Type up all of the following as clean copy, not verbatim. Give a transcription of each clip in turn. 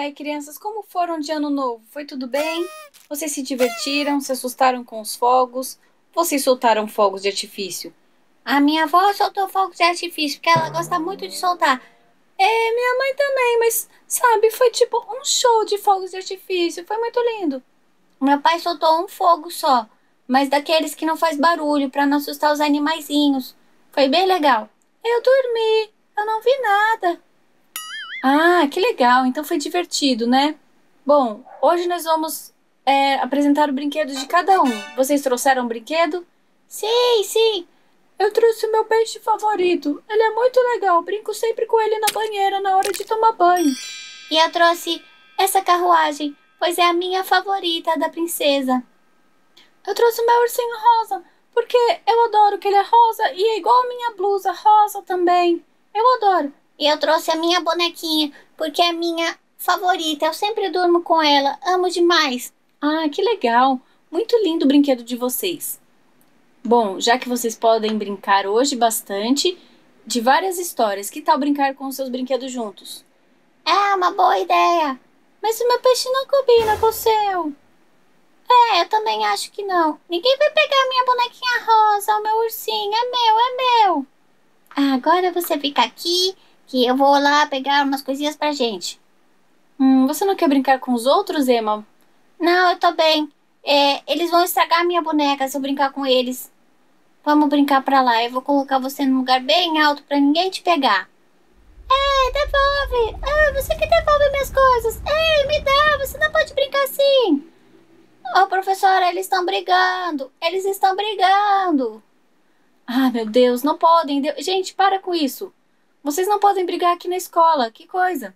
aí, crianças, como foram de ano novo? Foi tudo bem? Vocês se divertiram? Se assustaram com os fogos? Vocês soltaram fogos de artifício? A minha avó soltou fogos de artifício, porque ela gosta muito de soltar. É, minha mãe também, mas, sabe, foi tipo um show de fogos de artifício, foi muito lindo. Meu pai soltou um fogo só, mas daqueles que não faz barulho, pra não assustar os animaizinhos. Foi bem legal. Eu dormi, eu não vi nada. Ah, que legal, então foi divertido, né? Bom, hoje nós vamos apresentar o brinquedo de cada um. Vocês trouxeram um brinquedo? Sim, sim. Eu trouxe o meu peixe favorito. Ele é muito legal, brinco sempre com ele na banheira na hora de tomar banho. E eu trouxe essa carruagem, pois é a minha favorita, a da princesa. Eu trouxe o meu ursinho rosa, porque eu adoro que ele é rosa e é igual a minha blusa rosa também. Eu adoro. E eu trouxe a minha bonequinha, porque é a minha favorita. Eu sempre durmo com ela, amo demais. Ah, que legal. Muito lindo o brinquedo de vocês. Bom, já que vocês podem brincar hoje bastante de várias histórias, que tal brincar com os seus brinquedos juntos? É uma boa ideia. Mas o meu peixe não combina com o seu. É, eu também acho que não. Ninguém vai pegar a minha bonequinha rosa, o meu ursinho. É meu. Agora você fica aqui, que eu vou lá pegar umas coisinhas pra gente. Você não quer brincar com os outros, Emma? Não, eu tô bem. É, eles vão estragar minha boneca se eu brincar com eles. Vamos brincar pra lá. Eu vou colocar você num lugar bem alto pra ninguém te pegar. É, devolve. Ah, você que devolve minhas coisas. Ei, me dá, você não pode brincar assim. Ô, professora, eles estão brigando. Eles estão brigando. Ah, meu Deus, não podem. Gente, para com isso. Vocês não podem brigar aqui na escola, que coisa.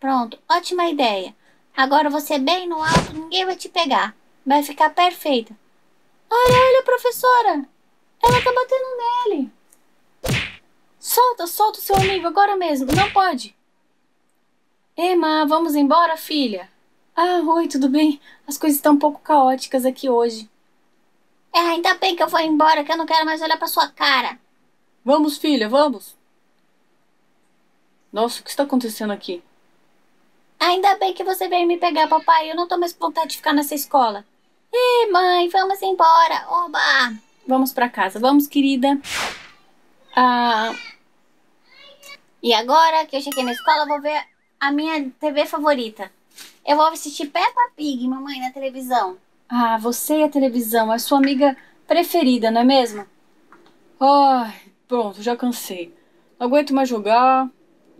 Pronto, ótima ideia. Agora você bem no alto, ninguém vai te pegar. Vai ficar perfeita. Olha, professora. Ela tá batendo nele. Solta seu amigo agora mesmo, não pode. Emma, vamos embora, filha? Ah, oi, tudo bem? As coisas estão um pouco caóticas aqui hoje. É, ainda bem que eu vou embora, que eu não quero mais olhar pra sua cara. Vamos, filha, vamos. Nossa, o que está acontecendo aqui? Ainda bem que você veio me pegar, papai. Eu não tô mais com vontade de ficar nessa escola. Ei, mãe, vamos embora. Oba! Vamos pra casa. Vamos, querida. E agora que eu cheguei na escola, eu vou ver a minha TV favorita. Eu vou assistir Peppa Pig, mamãe, na televisão. Ah, você e a televisão. É sua amiga preferida, não é mesmo? Ai, pronto, já cansei. Não aguento mais jogar.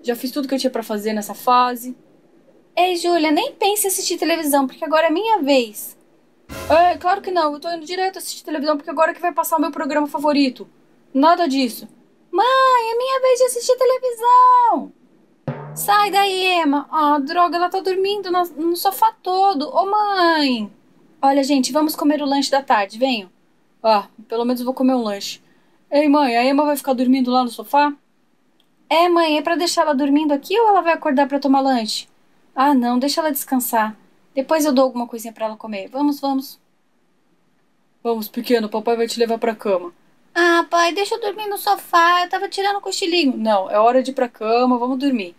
Já fiz tudo que eu tinha pra fazer nessa fase. Ei, Júlia, nem pense em assistir televisão, porque agora é minha vez. É, claro que não. Eu tô indo direto assistir televisão, porque agora é que vai passar o meu programa favorito. Nada disso. Mãe, é minha vez de assistir televisão. Sai daí, Emma. Ah, droga, ela tá dormindo no sofá todo. Ô, mãe. Olha, gente, vamos comer o lanche da tarde, venham. Ah, pelo menos eu vou comer um lanche. Ei, mãe, a Emma vai ficar dormindo lá no sofá? É, mãe, é pra deixar ela dormindo aqui ou ela vai acordar pra tomar lanche? Ah, não, deixa ela descansar. Depois eu dou alguma coisinha pra ela comer. Vamos. Vamos, pequeno, papai vai te levar pra cama. Ah, pai, deixa eu dormir no sofá, eu tava tirando o cochilinho. Não, é hora de ir pra cama, vamos dormir.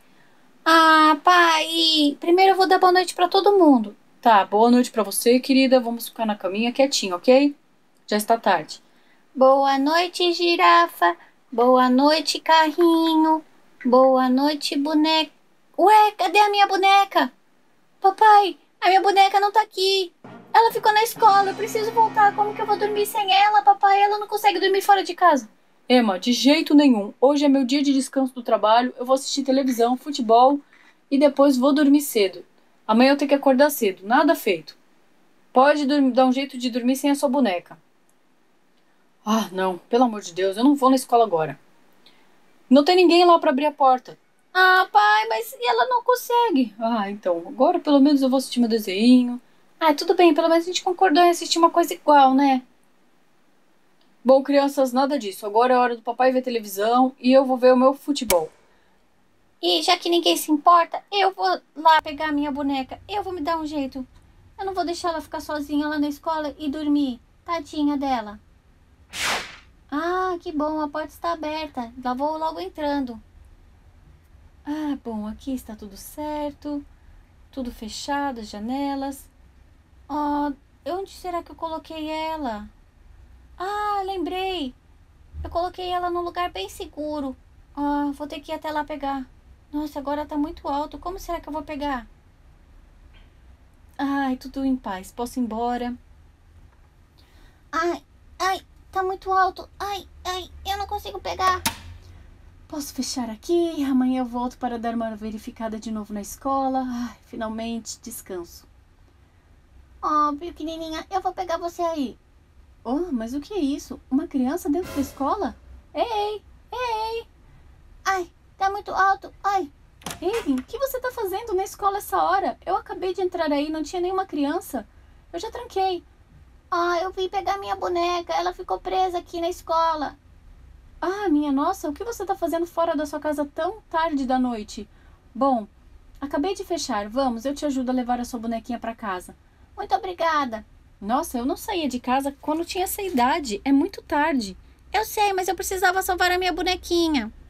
Ah, pai, primeiro eu vou dar boa noite pra todo mundo. Tá, boa noite pra você, querida, vamos ficar na caminha quietinho, ok? Já está tarde. Boa noite, girafa. Boa noite, carrinho. Boa noite, boneca. Ué, cadê a minha boneca? Papai, a minha boneca não tá aqui. Ela ficou na escola, eu preciso voltar. Como que eu vou dormir sem ela, papai? Ela não consegue dormir fora de casa. Emma, de jeito nenhum. Hoje é meu dia de descanso do trabalho. Eu vou assistir televisão, futebol e depois vou dormir cedo. Amanhã eu tenho que acordar cedo. Nada feito. Pode dar um jeito de dormir sem a sua boneca. Ah, não. Pelo amor de Deus, eu não vou na escola agora. Não tem ninguém lá pra abrir a porta. Ah, pai, mas ela não consegue. Ah, então, agora pelo menos eu vou assistir meu desenho. Ah, tudo bem, pelo menos a gente concordou em assistir uma coisa igual, né? Bom, crianças, nada disso. Agora é hora do papai ver televisão e eu vou ver o meu futebol. E já que ninguém se importa, eu vou lá pegar a minha boneca. Eu vou me dar um jeito. Eu não vou deixar ela ficar sozinha lá na escola e dormir. Tadinha dela. Ah, que bom, a porta está aberta. Já vou logo entrando. Ah, bom, aqui está tudo certo. tudo fechado, as janelas. Oh, onde será que eu coloquei ela? Ah, lembrei. Eu coloquei ela num lugar bem seguro. Ah, vou ter que ir até lá pegar. Nossa, agora tá muito alto. Como será que eu vou pegar? Ai, tudo em paz. Posso ir embora? Ai, ai, tá muito alto. Ai, ai, eu não consigo pegar. Posso fechar aqui. Amanhã eu volto para dar uma verificada de novo na escola. Ai, finalmente descanso. Oh, pequenininha, eu vou pegar você aí. Oh, mas o que é isso? Uma criança dentro da escola? Ei, ei. Ai, tá muito alto. Ai. Evelyn, o que você tá fazendo na escola essa hora? Eu acabei de entrar aí, não tinha nenhuma criança. Eu já tranquei. Ah, eu vim pegar minha boneca. Ela ficou presa aqui na escola. Ah, minha nossa, o que você tá fazendo fora da sua casa tão tarde da noite? Bom, acabei de fechar. Vamos, eu te ajudo a levar a sua bonequinha pra casa. Muito obrigada. Nossa, eu não saía de casa quando tinha essa idade. É muito tarde. Eu sei, mas eu precisava salvar a minha bonequinha.